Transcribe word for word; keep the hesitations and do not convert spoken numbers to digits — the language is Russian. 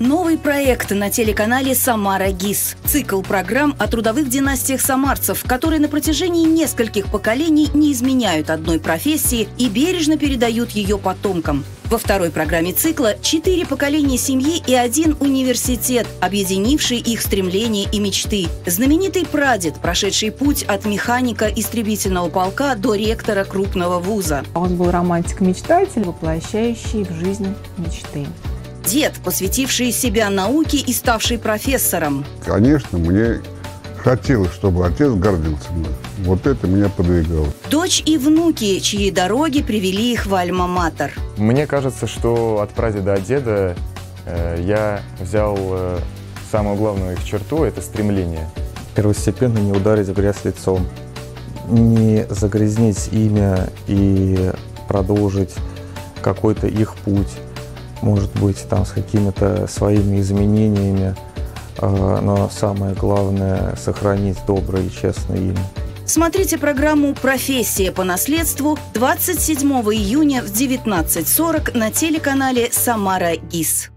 Новый проект на телеканале «Самара-ГИС». Цикл программ о трудовых династиях самарцев, которые на протяжении нескольких поколений не изменяют одной профессии и бережно передают ее потомкам. Во второй программе цикла четыре поколения семьи и один университет, объединивший их стремления и мечты. Знаменитый прадед, прошедший путь от механика истребительного полка до ректора крупного вуза. Он был романтик-мечтатель, воплощающий в жизнь мечты. Дед, посвятивший себя науке и ставший профессором. Конечно, мне хотелось, чтобы отец гордился мной. Вот это меня подвигало. Дочь и внуки, чьи дороги привели их в альма-матер. Мне кажется, что от прадеда, от деда э, я взял э, самую главную их черту – это стремление. Первостепенно не ударить в грязь лицом, не загрязнить имя и продолжить какой-то их путь. Может быть, там с какими-то своими изменениями, но самое главное – сохранить доброе и честное имя. Смотрите программу «Профессия по наследству» двадцать седьмого июня в девятнадцать сорок на телеканале «Самара-ГИС».